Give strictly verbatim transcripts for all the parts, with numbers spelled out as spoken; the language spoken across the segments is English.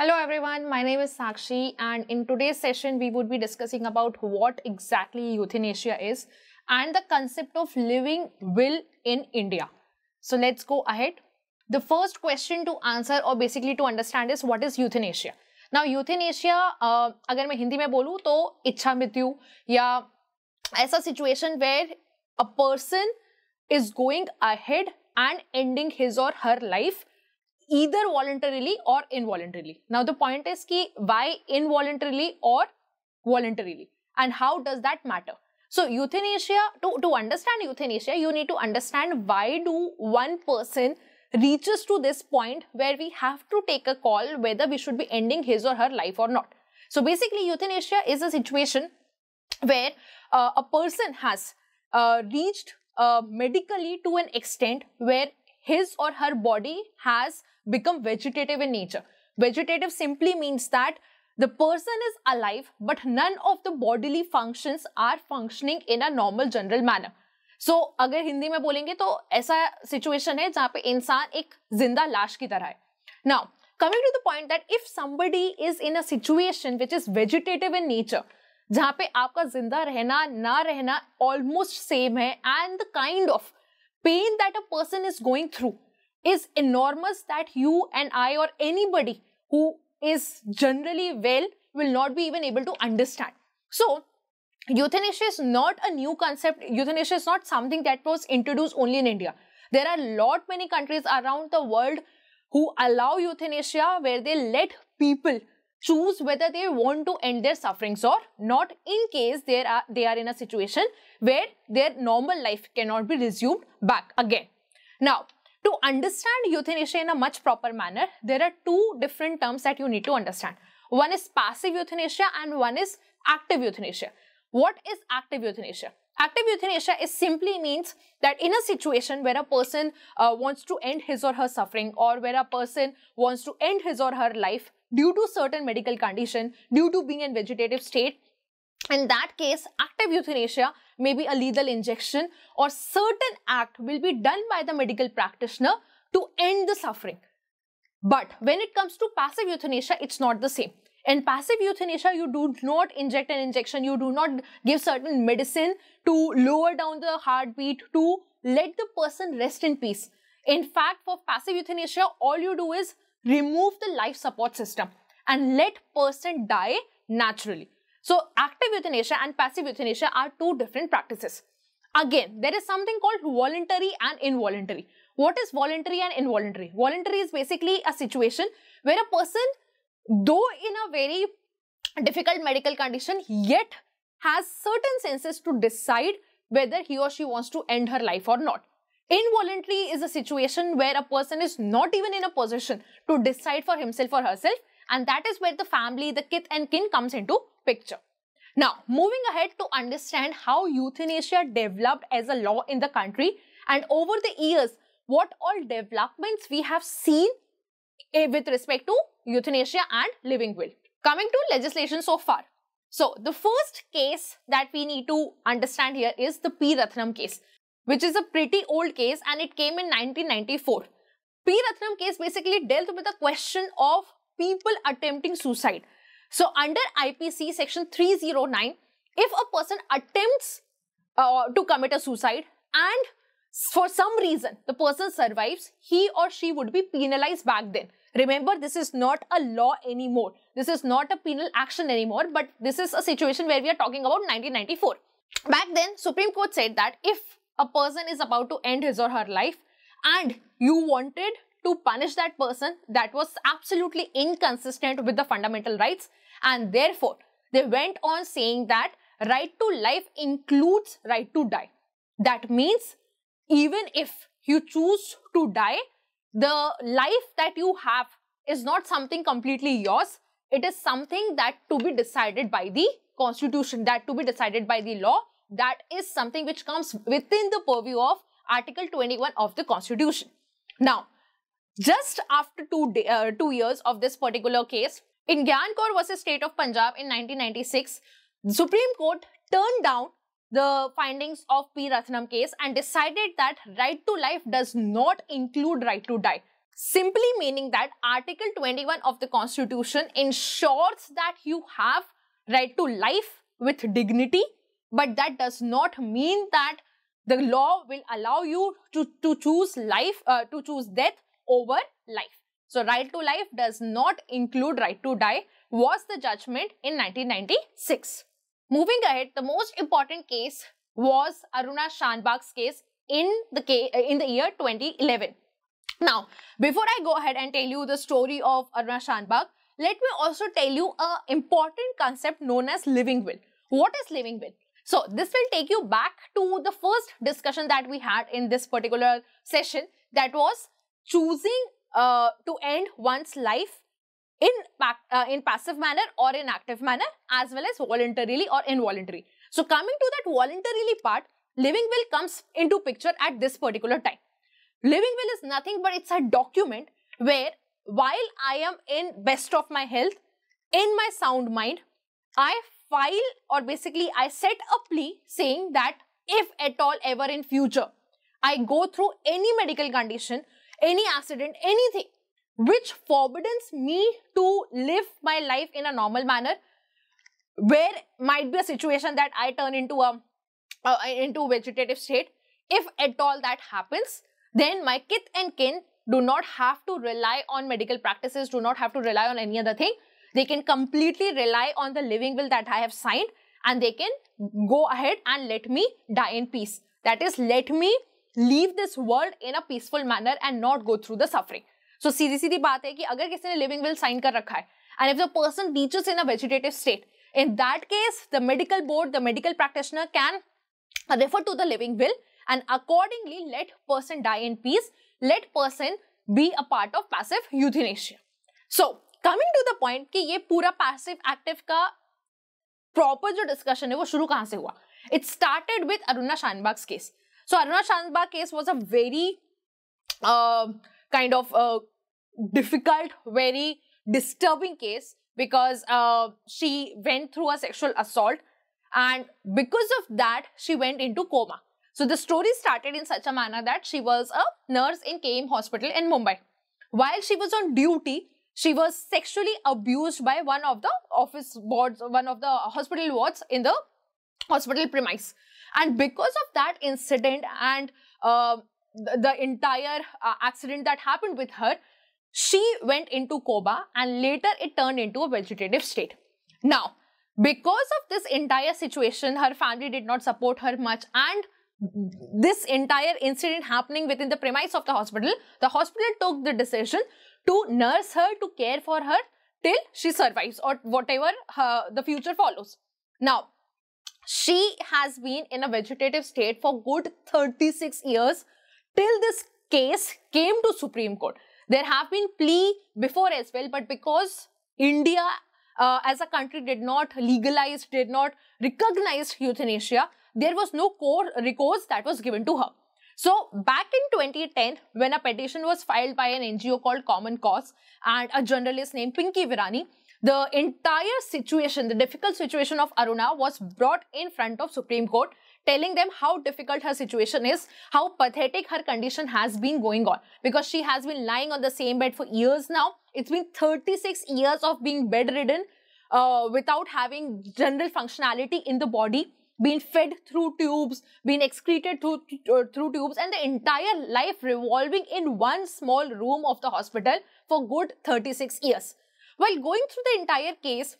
Hello everyone, my name is Sakshi, and in today's session we would be discussing about what exactly euthanasia is and the concept of living will in India. So let's go ahead. The first question to answer or basically to understand is what is euthanasia? Now euthanasia, uh, agar main Hindi mein bolu to ichha mrityu ya aisa situation where a person is going ahead and ending his or her life either voluntarily or involuntarily. Now the point is ki why involuntarily or voluntarily and how does that matter? So euthanasia, to, to understand euthanasia, you need to understand why do one person reaches to this point where we have to take a call whether we should be ending his or her life or not. So basically euthanasia is a situation where uh, a person has uh, reached uh, medically to an extent where his or her body has become vegetative in nature. Vegetative simply means that the person is alive, but none of the bodily functions are functioning in a normal general manner. So, अगर हिंदी में बोलेंगे तो ऐसा situation है जहाँ पे इंसान एक जिंदा लाश की तरह है. Now, coming to the point that if somebody is in a situation which is vegetative in nature, जहाँ पे आपका जिंदा रहना ना रहना almost same है, and the kind of pain that a person is going through is enormous that you and I or anybody who is generally well will not be even able to understand. So, euthanasia is not a new concept. Euthanasia is not something that was introduced only in India. There are a lot many countries around the world who allow euthanasia where they let people choose whether they want to end their sufferings or not in case they are, they are in a situation where their normal life cannot be resumed back again. Now, to understand euthanasia in a much proper manner, there are two different terms that you need to understand. One is passive euthanasia and one is active euthanasia. What is active euthanasia? Active euthanasia is simply means that in a situation where a person uh, wants to end his or her suffering or where a person wants to end his or her life due to certain medical condition, due to being in vegetative state, in that case, active euthanasia may be a lethal injection or certain act will be done by the medical practitioner to end the suffering. But when it comes to passive euthanasia, it's not the same. In passive euthanasia, you do not inject an injection, you do not give certain medicine to lower down the heartbeat, to let the person rest in peace. In fact, for passive euthanasia, all you do is remove the life support system and let person die naturally. So, active euthanasia and passive euthanasia are two different practices. Again, there is something called voluntary and involuntary. What is voluntary and involuntary? Voluntary is basically a situation where a person, though in a very difficult medical condition, yet has certain senses to decide whether he or she wants to end her life or not. Involuntary is a situation where a person is not even in a position to decide for himself or herself, and that is where the family, the kith and kin comes into picture. Now, moving ahead to understand how euthanasia developed as a law in the country and over the years, what all developments we have seen with respect to euthanasia and living will. Coming to legislation so far. So, the first case that we need to understand here is the P. Rathinam case, which is a pretty old case and it came in nineteen ninety-four. P. Rathinam case basically dealt with the question of people attempting suicide. So, under I P C section three oh nine, if a person attempts uh, to commit a suicide and for some reason the person survives, he or she would be penalized back then. Remember, this is not a law anymore. This is not a penal action anymore, but this is a situation where we are talking about nineteen ninety-four. Back then, Supreme Court said that if a person is about to end his or her life and you wanted to punish that person, that was absolutely inconsistent with the fundamental rights, and therefore they went on saying that right to life includes right to die. That means even if you choose to die, the life that you have is not something completely yours. It is something that to be decided by the constitution, that to be decided by the law. That is something which comes within the purview of Article twenty-one of the Constitution. Now, just after two, day, uh, two years of this particular case, in Gyan Kaur versus State of Punjab in nineteen ninety-six, the Supreme Court turned down the findings of P. Rathinam case and decided that right to life does not include right to die. simply meaning that Article twenty-one of the Constitution ensures that you have right to life with dignity, but that does not mean that the law will allow you to, to choose life, uh, to choose death over life. So, right to life does not include right to die, was the judgment in nineteen ninety-six. Moving ahead, the most important case was Aruna Shanbaug's case in the, case, in the year twenty eleven. Now, before I go ahead and tell you the story of Aruna Shanbaug, let me also tell you an important concept known as living will. What is living will? So, this will take you back to the first discussion that we had in this particular session, that was choosing uh, to end one's life in, uh, in passive manner or in active manner, as well as voluntarily or involuntarily. So, coming to that voluntarily part, living will comes into picture at this particular time. Living will is nothing but it's a document where while I am in best of my health, in my sound mind, I file or basically I set a plea saying that if at all ever in future I go through any medical condition, any accident, anything which forbids me to live my life in a normal manner, where might be a situation that I turn into a uh, into vegetative state, if at all that happens, then my kith and kin do not have to rely on medical practices, do not have to rely on any other thing. They can completely rely on the living will that I have signed, and they can go ahead and let me die in peace. That is, let me leave this world in a peaceful manner and not go through the suffering. So, सीधी सीधी बात है कि अगर किसी ने living will sign कर रखा है, and if the person reaches in a vegetative state, in that case, the medical board, the medical practitioner can refer to the living will, and accordingly, let person die in peace, let person be a part of passive euthanasia. So, coming to the point कि ये पूरा passive active का proper जो discussion है वो शुरू कहाँ से हुआ? It started with Aruna Shanbaug's case. So, Aruna Shanbaug case was a very uh, kind of uh, difficult, very disturbing case, because uh, she went through a sexual assault, and because of that, she went into coma. So, the story started in such a manner that she was a nurse in K M Hospital in Mumbai. While she was on duty, she was sexually abused by one of the office wards, one of the hospital wards in the hospital premise. And because of that incident and uh, the, the entire uh, accident that happened with her, she went into coma, and later it turned into a vegetative state. Now, because of this entire situation, her family did not support her much, and this entire incident happening within the premise of the hospital, the hospital took the decision to nurse her, to care for her till she survives or whatever her, the future follows. Now, she has been in a vegetative state for good thirty-six years till this case came to Supreme Court. There have been plea before as well, but because India uh, as a country did not legalize, did not recognize euthanasia, there was no core recourse that was given to her. So, back in twenty ten, when a petition was filed by an N G O called Common Cause and a journalist named Pinky Virani, the entire situation, the difficult situation of Aruna was brought in front of Supreme Court, telling them how difficult her situation is, how pathetic her condition has been going on. Because she has been lying on the same bed for years now. It's been thirty-six years of being bedridden uh, without having general functionality in the body, been fed through tubes, been excreted through, uh, through tubes, and the entire life revolving in one small room of the hospital for good thirty-six years. While going through the entire case,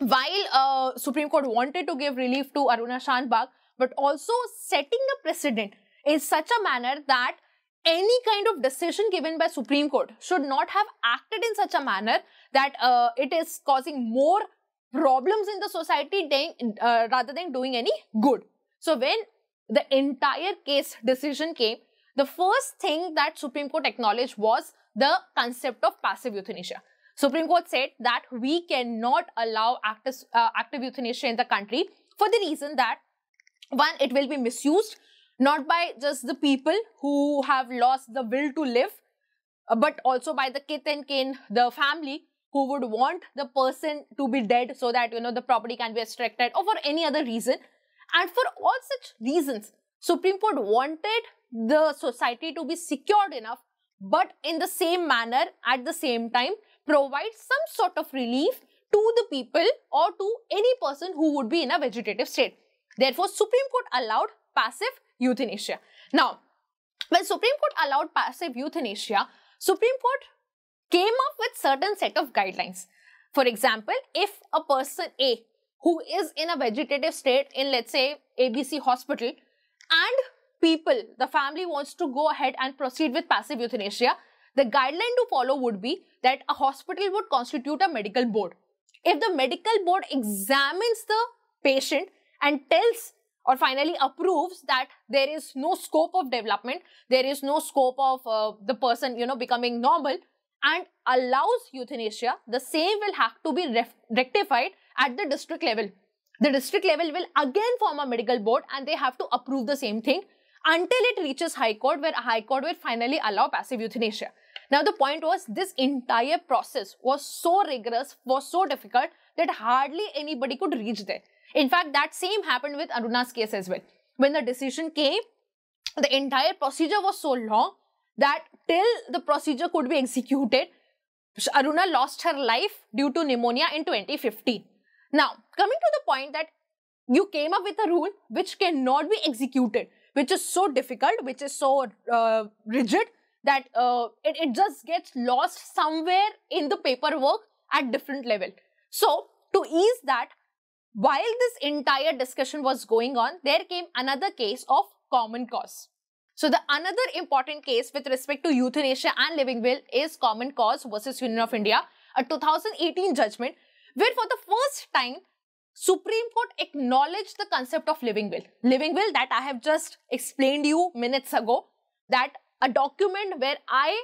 while uh, Supreme Court wanted to give relief to Aruna Shanbaug, but also setting the precedent in such a manner that any kind of decision given by Supreme Court should not have acted in such a manner that uh, it is causing more problems in the society uh, rather than doing any good. So, when the entire case decision came, the first thing that Supreme Court acknowledged was the concept of passive euthanasia. Supreme Court said that we cannot allow active, uh, active euthanasia in the country for the reason that, one, it will be misused, not by just the people who have lost the will to live, uh, but also by the kith and kin, the family, who would want the person to be dead so that, you know, the property can be extracted, or for any other reason. And for all such reasons, Supreme Court wanted the society to be secured enough but in the same manner, at the same time, provide some sort of relief to the people or to any person who would be in a vegetative state. Therefore, Supreme Court allowed passive euthanasia. Now, when Supreme Court allowed passive euthanasia, Supreme Court came up with certain set of guidelines. For example, if a person A who is in a vegetative state in, let's say, A B C hospital, and people, the family wants to go ahead and proceed with passive euthanasia, the guideline to follow would be that a hospital would constitute a medical board. If the medical board examines the patient and tells or finally approves that there is no scope of development, there is no scope of uh, the person, you know, becoming normal, and allows euthanasia, the same will have to be rectified at the district level. The district level will again form a medical board and they have to approve the same thing until it reaches High Court, where High Court will finally allow passive euthanasia. Now, the point was, this entire process was so rigorous, was so difficult that hardly anybody could reach there. In fact, that same happened with Aruna's case as well. When the decision came, the entire procedure was so long that till the procedure could be executed, Aruna lost her life due to pneumonia in twenty fifteen. Now, coming to the point that you came up with a rule which cannot be executed, which is so difficult, which is so uh, rigid that uh, it, it just gets lost somewhere in the paperwork at different level. So, to ease that, while this entire discussion was going on, there came another case of Common Cause. So, the another important case with respect to euthanasia and living will is Common Cause versus Union of India, a two thousand eighteen judgment, where for the first time, Supreme Court acknowledged the concept of living will. Living will that I have just explained you minutes ago, that a document where I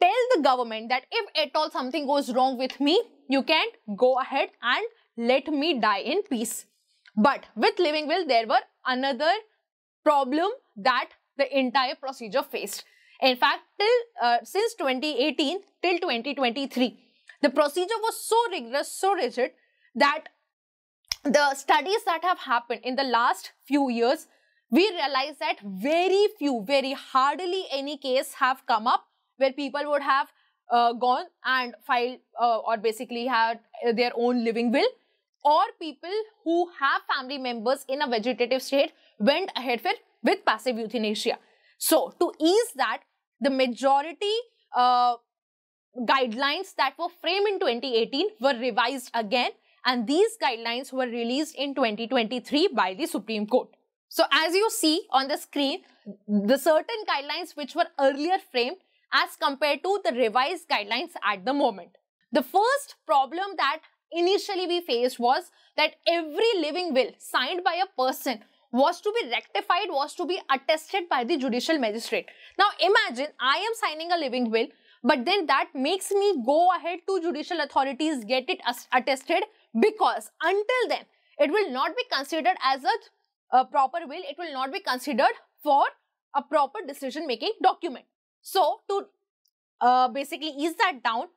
tell the government that if at all something goes wrong with me, you can go ahead and let me die in peace. But with living will, there were another problem that the entire procedure faced. In fact, till uh, since twenty eighteen till twenty twenty-three, the procedure was so rigorous, so rigid, that the studies that have happened in the last few years, we realize that very few, very hardly any case have come up where people would have uh, gone and filed uh, or basically had their own living will, or people who have family members in a vegetative state went ahead with with passive euthanasia. So, to ease that, the majority uh, guidelines that were framed in twenty eighteen were revised again, and these guidelines were released in twenty twenty-three by the Supreme Court. So, as you see on the screen, the certain guidelines which were earlier framed as compared to the revised guidelines at the moment. The first problem that initially we faced was that every living will signed by a person was to be rectified, was to be attested by the judicial magistrate. Now, imagine I am signing a living will, but then that makes me go ahead to judicial authorities, get it attested, because until then, it will not be considered as a, a proper will. It will not be considered for a proper decision-making document. So, to uh, basically ease that down,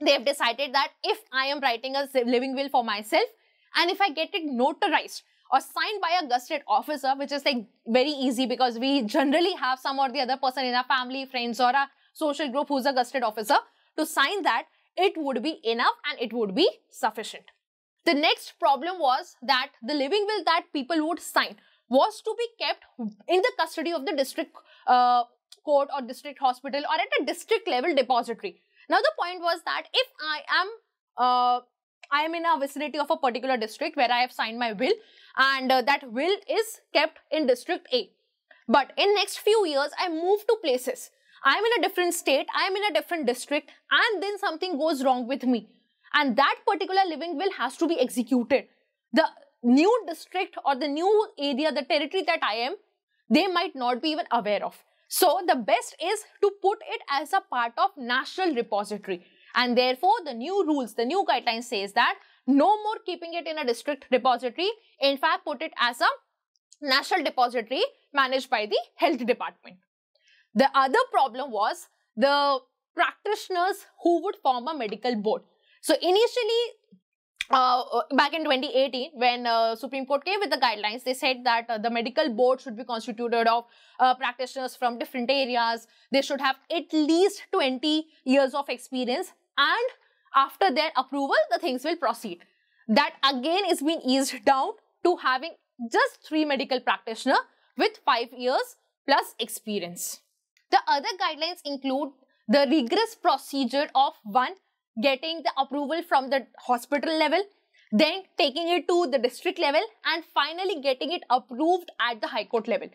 they have decided that if I am writing a living will for myself, and if I get it notarized or signed by a gusted officer, which is like very easy because we generally have some or the other person in our family, friends or a social group who's a gusted officer to sign that, it would be enough and it would be sufficient. The next problem was that the living will that people would sign was to be kept in the custody of the district uh, court or district hospital or at a district level depository. Now, the point was that if I am uh, I am in a vicinity of a particular district where I have signed my will, and uh, that will is kept in district A. But in next few years, I move to places. I am in a different state, I am in a different district, and then something goes wrong with me. And that particular living will has to be executed. The new district or the new area, the territory that I am, they might not be even aware of. So, the best is to put it as a part of national repository. And therefore, the new rules, the new guidelines says that no more keeping it in a district repository. In fact, put it as a national depository managed by the health department. The other problem was the practitioners who would form a medical board. So, initially, Uh, back in twenty eighteen, when uh, Supreme Court came with the guidelines, they said that uh, the medical board should be constituted of uh, practitioners from different areas. They should have at least twenty years of experience, and after their approval, the things will proceed. That again is being eased down to having just three medical practitioners with five years plus experience. The other guidelines include the rigorous procedure of one, getting the approval from the hospital level, then taking it to the district level, and finally getting it approved at the High Court level.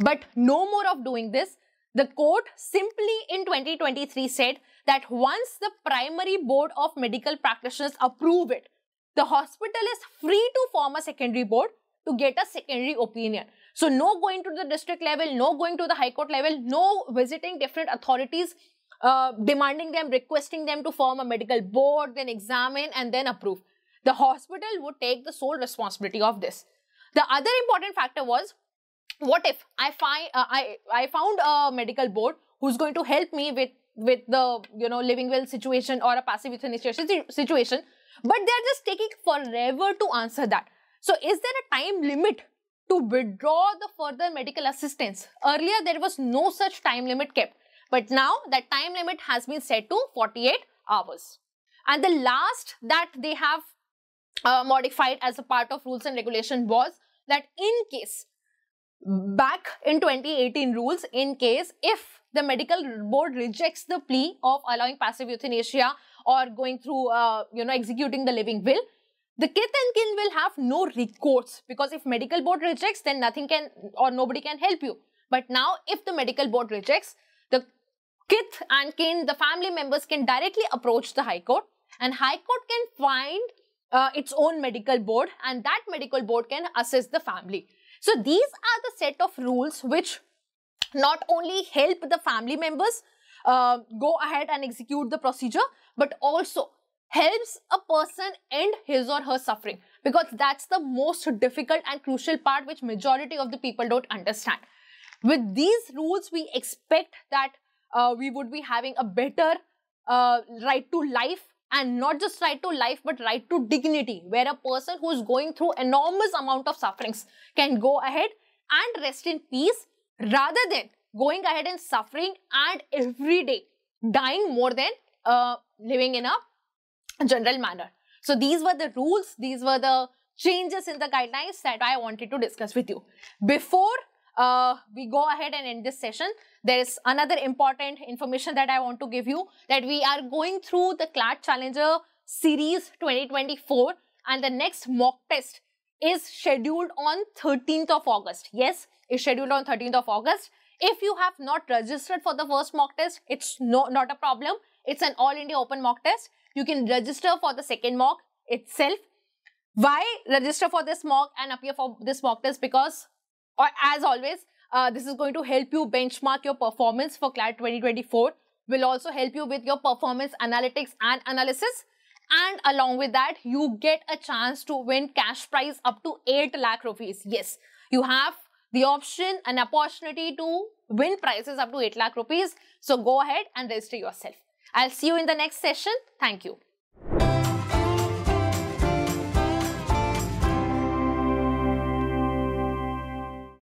But no more of doing this. The court simply in twenty twenty-three said that once the primary board of medical practitioners approve it, the hospital is free to form a secondary board to get a secondary opinion. So no going to the district level, no going to the High Court level, no visiting different authorities, Uh, demanding them, requesting them to form a medical board, then examine and then approve. The hospital would take the sole responsibility of this. The other important factor was, what if I find uh, I I found a medical board who's going to help me with with the you know living will situation or a passive euthanasia situation, but they're just taking forever to answer that. So is there a time limit to withdraw the further medical assistance? Earlier there was no such time limit kept. But now that time limit has been set to forty-eight hours. And the last that they have uh, modified as a part of rules and regulation was that in case, back in twenty eighteen rules, in case if the medical board rejects the plea of allowing passive euthanasia or going through, uh, you know, executing the living will, the kith and kin will have no recourse, because if medical board rejects, then nothing can or nobody can help you. But now if the medical board rejects, the kith and kin, the family members, can directly approach the High Court, and High Court can find uh, its own medical board, and that medical board can assist the family. So these are the set of rules which not only help the family members uh, go ahead and execute the procedure, but also helps a person end his or her suffering, because that's the most difficult and crucial part which majority of the people don't understand. With these rules, we expect that uh, we would be having a better uh, right to life, and not just right to life, but right to dignity, where a person who is going through enormous amount of sufferings can go ahead and rest in peace, rather than going ahead and suffering and every day dying more than uh, living in a general manner. So these were the rules, these were the changes in the guidelines that I wanted to discuss with you. Before Uh, we go ahead and end this session, there is another important information that I want to give you, that we are going through the CLAT Challenger Series twenty twenty-four, and the next mock test is scheduled on thirteenth of August. Yes, it's scheduled on thirteenth of August. If you have not registered for the first mock test, it's no, not a problem. It's an all India open mock test. You can register for the second mock itself. Why register for this mock and appear for this mock test? Because Or as always, uh, this is going to help you benchmark your performance for CLAT twenty twenty-four. Will also help you with your performance analytics and analysis. And along with that, you get a chance to win cash prize up to eight lakh rupees. Yes, you have the option and opportunity to win prizes up to eight lakh rupees. So go ahead and register yourself. I'll see you in the next session. Thank you.